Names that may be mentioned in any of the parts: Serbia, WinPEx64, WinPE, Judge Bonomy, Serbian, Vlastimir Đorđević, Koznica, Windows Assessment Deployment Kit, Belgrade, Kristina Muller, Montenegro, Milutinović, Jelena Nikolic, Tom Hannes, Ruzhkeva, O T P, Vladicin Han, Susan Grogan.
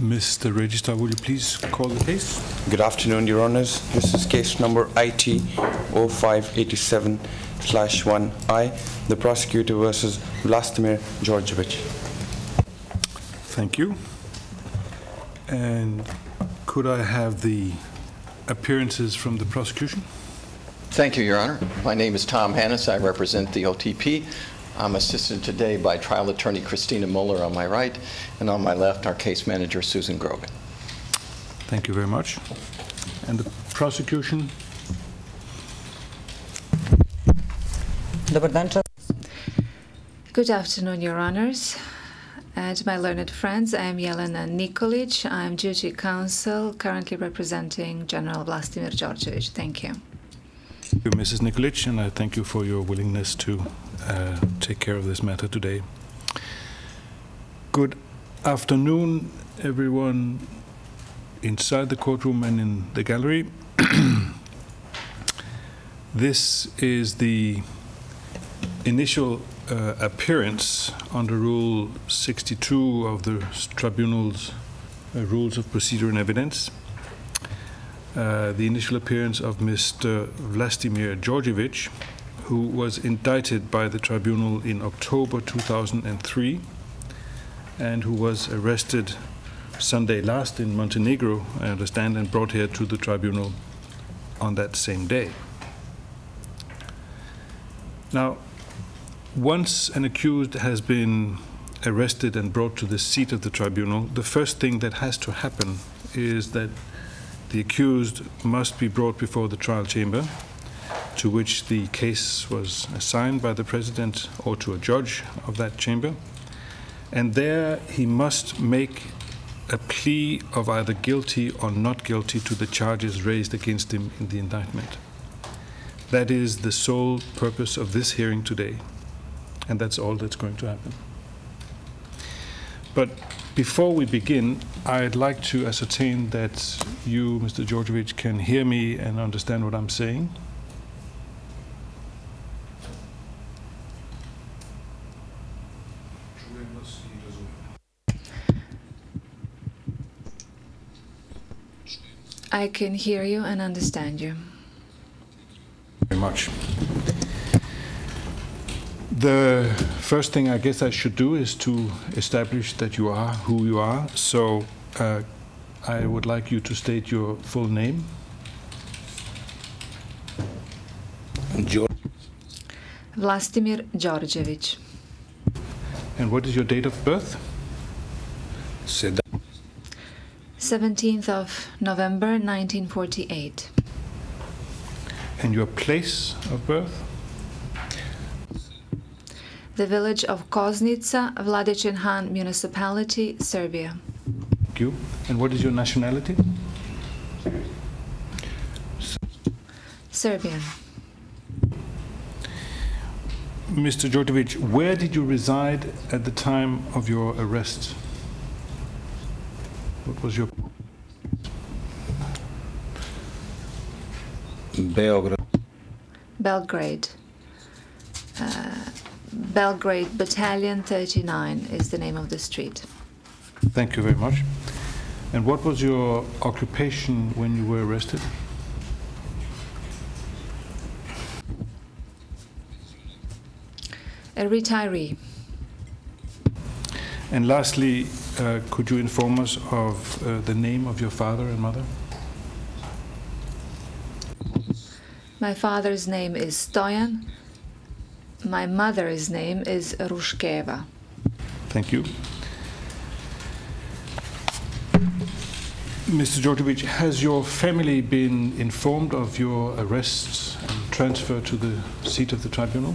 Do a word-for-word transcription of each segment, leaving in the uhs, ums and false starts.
Mister Registrar, will you please call the case? Good afternoon, Your Honours. This is case number I T zero five eight seven slash one I, the prosecutor versus Vlastimir Đorđević. Thank you. And could I have the appearances from the prosecution? Thank you, Your Honour. My name is Tom Hannes. I represent the O T P. I'm assisted today by trial attorney Kristina Muller on my right, and on my left, our case manager, Susan Grogan. Thank you very much. And the prosecution? Good afternoon, Your Honors. And my learned friends, I'm Jelena Nikolic. I'm duty counsel, currently representing General Vlastimir Đorđević. Thank you. Thank you, Missus Nikolic, and I thank you for your willingness to uh, take care of this matter today. Good afternoon, everyone inside the courtroom and in the gallery. This is the initial uh, appearance under Rule sixty-two of the Tribunal's uh, Rules of Procedure and Evidence. Uh, the initial appearance of Mister Vlastimir Đorđević, who was indicted by the tribunal in October two thousand three and who was arrested Sunday last in Montenegro, I understand, and brought here to the tribunal on that same day. Now, once an accused has been arrested and brought to the seat of the tribunal, the first thing that has to happen is that the accused must be brought before the trial chamber, to which the case was assigned by the president or to a judge of that chamber. And there he must make a plea of either guilty or not guilty to the charges raised against him in the indictment. That is the sole purpose of this hearing today. And that's all that's going to happen. But before we begin, I'd like to ascertain that you, Mister Đorđević, can hear me and understand what I'm saying. I can hear you and understand you. Thank you very much. The first thing I guess I should do is to establish that you are who you are. So uh, I would like you to state your full name. Vlastimir Đorđević. And what is your date of birth? seventeenth of November nineteen forty-eight. And your place of birth? The village of Koznica, Vladicin Han municipality, Serbia. Thank you. And what is your nationality? Serbian. Mister Đorđević, where did you reside at the time of your arrest? What was your... Belgrade. Belgrade. Uh, Belgrade Battalion thirty-nine is the name of the street. Thank you very much. And what was your occupation when you were arrested? A retiree. And lastly, uh, could you inform us of uh, the name of your father and mother? My father's name is Stoyan. My mother's name is Ruzhkeva. Thank you. Mister Đorđević, has your family been informed of your arrest and transfer to the seat of the tribunal?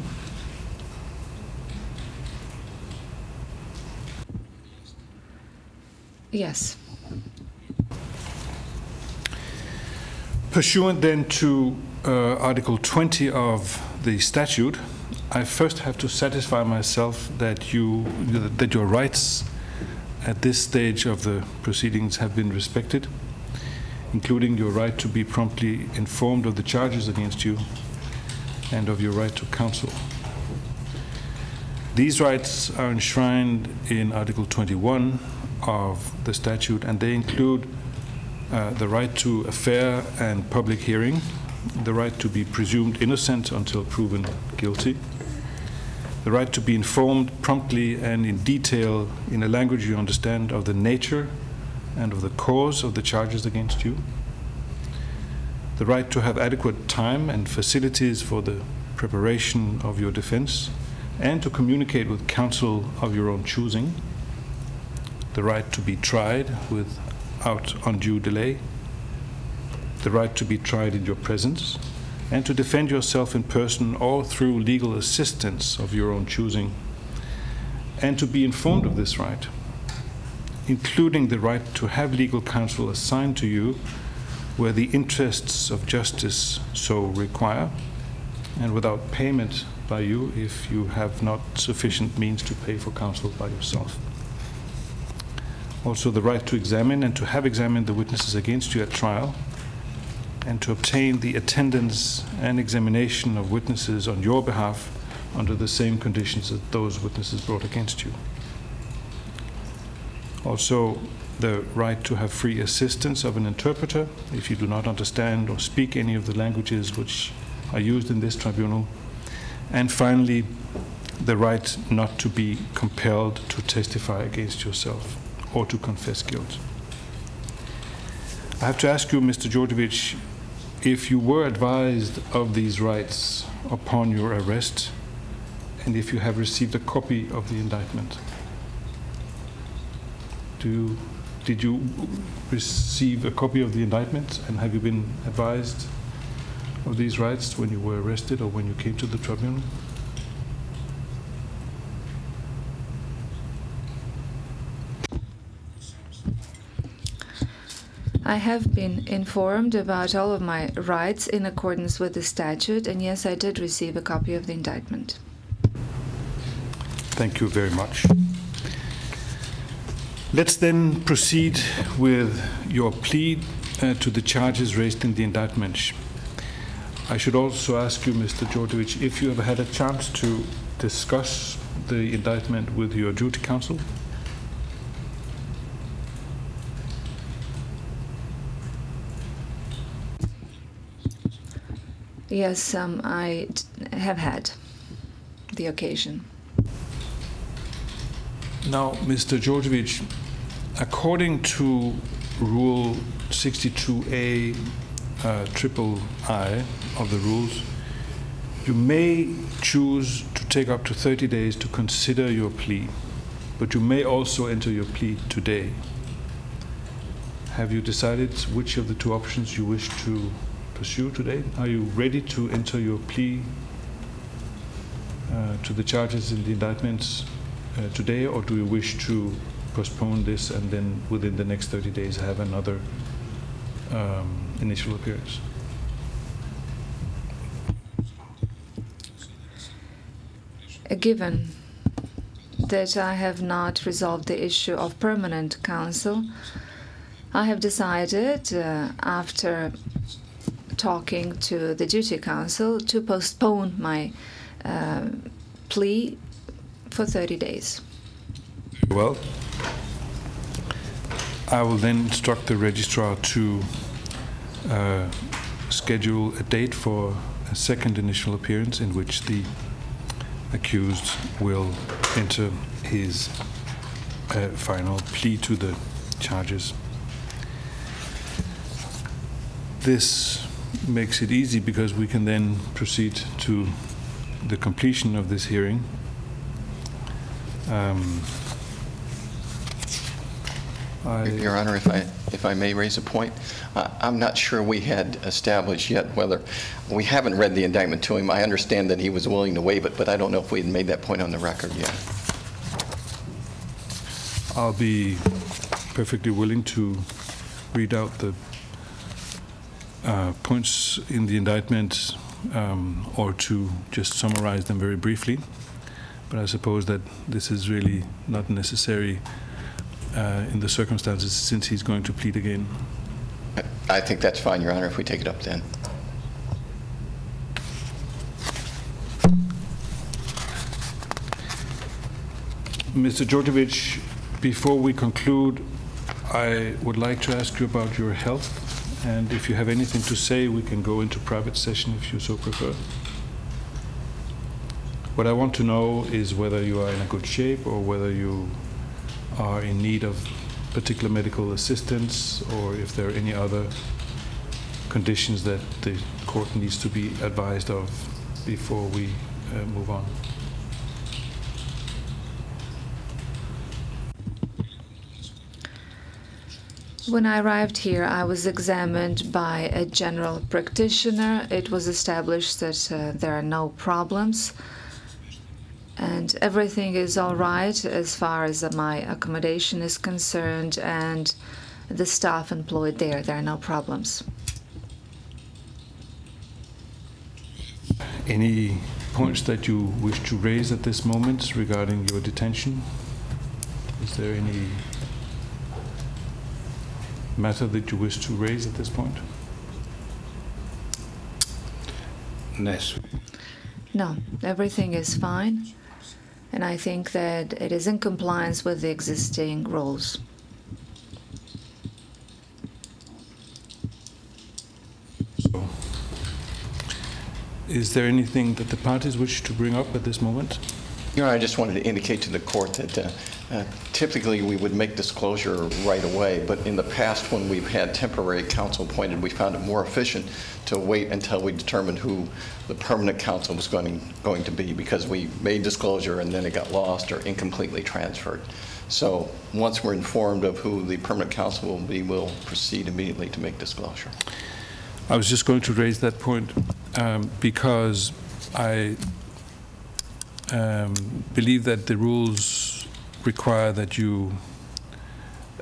Yes. Pursuant then to uh, Article twenty of the statute, I first have to satisfy myself that you that your rights at this stage of the proceedings have been respected, including your right to be promptly informed of the charges against you and of your right to counsel. These rights are enshrined in Article twenty-one of the statute, and they include uh, the right to a fair and public hearing, the right to be presumed innocent until proven guilty, the right to be informed promptly and in detail in a language you understand of the nature and of the cause of the charges against you, the right to have adequate time and facilities for the preparation of your defense, and to communicate with counsel of your own choosing, the right to be tried without undue delay, the right to be tried in your presence, and to defend yourself in person or through legal assistance of your own choosing, and to be informed of this right, including the right to have legal counsel assigned to you where the interests of justice so require, and without payment by you if you have not sufficient means to pay for counsel by yourself. Also, the right to examine and to have examined the witnesses against you at trial, and to obtain the attendance and examination of witnesses on your behalf under the same conditions that those witnesses brought against you. Also, the right to have free assistance of an interpreter if you do not understand or speak any of the languages which are used in this tribunal. And finally, the right not to be compelled to testify against yourself or to confess guilt. I have to ask you, Mister Đorđević, if you were advised of these rights upon your arrest, and if you have received a copy of the indictment. Do you, did you receive a copy of the indictment, and have you been advised of these rights when you were arrested or when you came to the tribunal? I have been informed about all of my rights in accordance with the statute, and yes, I did receive a copy of the indictment. Thank you very much. Let's then proceed with your plea uh, to the charges raised in the indictment. I should also ask you, Mister Đorđević, if you have had a chance to discuss the indictment with your duty counsel? Yes, um, I have had the occasion. Now, Mister Đorđević, according to Rule sixty-two A, uh, triple I of the rules, you may choose to take up to thirty days to consider your plea, but you may also enter your plea today. Have you decided which of the two options you wish to pursue today? Are you ready to enter your plea uh, to the charges in the indictments uh, today, or do you wish to postpone this and then within the next thirty days have another um, initial appearance? Given that I have not resolved the issue of permanent counsel, I have decided, uh, after talking to the duty counsel, to postpone my uh, plea for thirty days. Well, I will then instruct the registrar to uh, schedule a date for a second initial appearance in which the accused will enter his uh, final plea to the charges. This makes it easy because we can then proceed to the completion of this hearing. Um, I Your Honor, if I if I may raise a point, uh, I'm not sure we had established yet whether we haven't read the indictment to him. I understand that he was willing to waive it, but I don't know if we had made that point on the record yet. I'll be perfectly willing to read out the Uh, points in the indictment, um, or to just summarize them very briefly, but I suppose that this is really not necessary uh, in the circumstances since he's going to plead again. I think that's fine, Your Honor, if we take it up then. Mister Đorđević, Before we conclude, I would like to ask you about your health, and if you have anything to say, we can go into private session if you so prefer. What I want to know is whether you are in a good shape or whether you are in need of particular medical assistance, or if there are any other conditions that the court needs to be advised of before we uh, move on. When I arrived here, I was examined by a general practitioner. It was established that uh, there are no problems. And everything is all right as far as my accommodation is concerned, and the staff employed there, there are no problems. Any points that you wish to raise at this moment regarding your detention? Is there any matter that you wish to raise at this point? Yes. No, everything is fine. And I think that it is in compliance with the existing rules. Is there anything that the parties wish to bring up at this moment? Your Honor, I just wanted to indicate to the court that uh, uh, typically we would make disclosure right away, but in the past when we've had temporary counsel appointed, we found it more efficient to wait until we determined who the permanent counsel was going, going to be, because we made disclosure and then it got lost or incompletely transferred. So once we're informed of who the permanent counsel will be, we'll proceed immediately to make disclosure. I was just going to raise that point um, because I um, believe that the rules require that you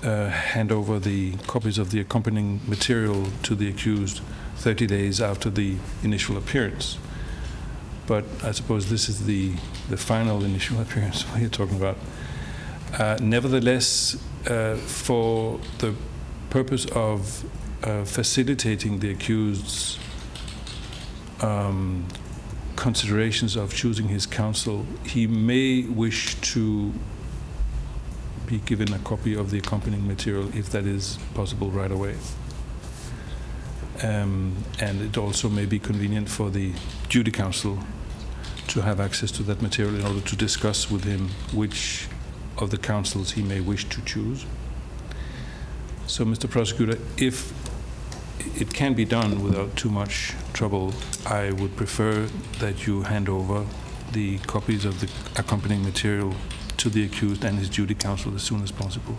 uh, hand over the copies of the accompanying material to the accused thirty days after the initial appearance. But I suppose this is the, the final initial appearance we're talking about. Uh, nevertheless, uh, for the purpose of Uh, facilitating the accused's um, considerations of choosing his counsel, he may wish to be given a copy of the accompanying material if that is possible right away. Um, and it also may be convenient for the duty counsel to have access to that material in order to discuss with him which of the counsels he may wish to choose. So, Mister Prosecutor, if it can be done without too much trouble, I would prefer that you hand over the copies of the accompanying material to the accused and his duty counsel as soon as possible.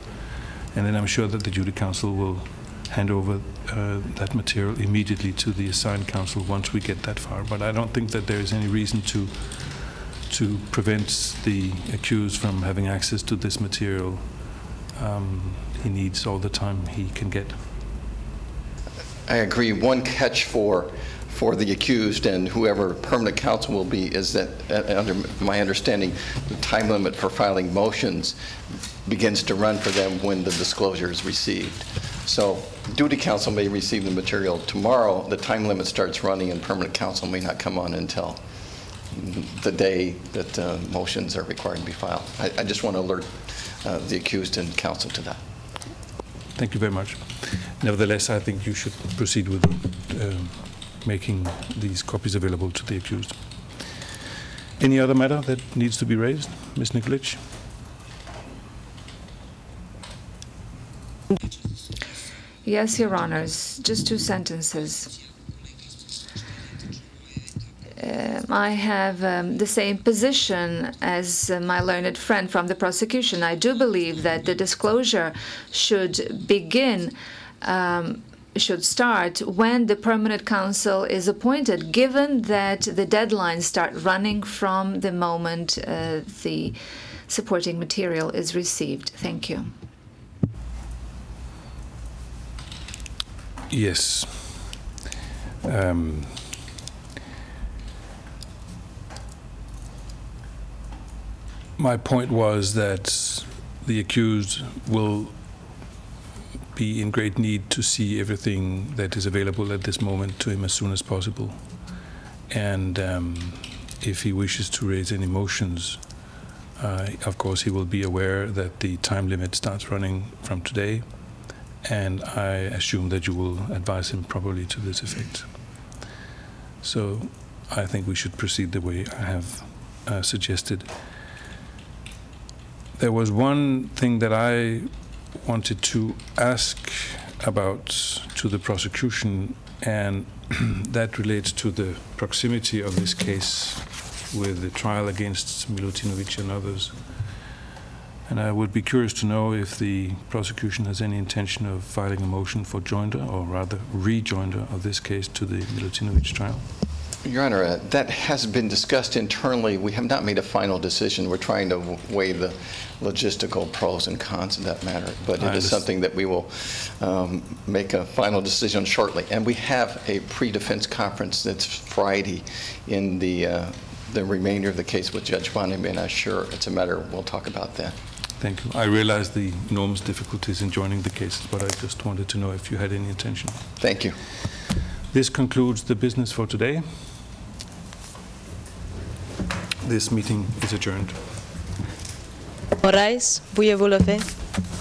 And then I'm sure that the duty counsel will hand over uh, that material immediately to the assigned counsel once we get that far. But I don't think that there is any reason to to prevent the accused from having access to this material um, he needs all the time he can get. I agree. One catch for for the accused and whoever permanent counsel will be is that, uh, under my understanding, the time limit for filing motions begins to run for them when the disclosure is received. So duty counsel may receive the material tomorrow. The time limit starts running, and permanent counsel may not come on until the day that uh, motions are required to be filed. I, I just want to alert uh, the accused and counsel to that. Thank you very much. Nevertheless, I think you should proceed with uh, making these copies available to the accused. Any other matter that needs to be raised? Miz Nikolic? Yes, Your Honors. Just two sentences. Um, I have um, the same position as uh, my learned friend from the prosecution. I do believe that the disclosure should begin, um, should start when the permanent counsel is appointed, given that the deadlines start running from the moment uh, the supporting material is received. Thank you. Yes. Um, My point was that the accused will be in great need to see everything that is available at this moment to him as soon as possible. And um, if he wishes to raise any motions, Uh, of course, he will be aware that the time limit starts running from today, and I assume that you will advise him properly to this effect. So I think we should proceed the way I have uh, suggested. There was one thing that I wanted to ask about to the prosecution, and that relates to the proximity of this case with the trial against Milutinović and others. And I would be curious to know if the prosecution has any intention of filing a motion for joinder, or rather rejoinder, of this case to the Milutinović trial. Your Honor, uh, that has been discussed internally. We have not made a final decision. We're trying to weigh the logistical pros and cons of that matter. But it I is something that we will um, make a final decision shortly. And we have a pre-defense conference that's Friday in the uh, the remainder of the case with Judge Bonomy, and I'm sure it's a matter we'll talk about then. Thank you. I realize the enormous difficulties in joining the cases, but I just wanted to know if you had any intention. Thank you. This concludes the business for today. This meeting is adjourned. All rise. Veuillez vous lever.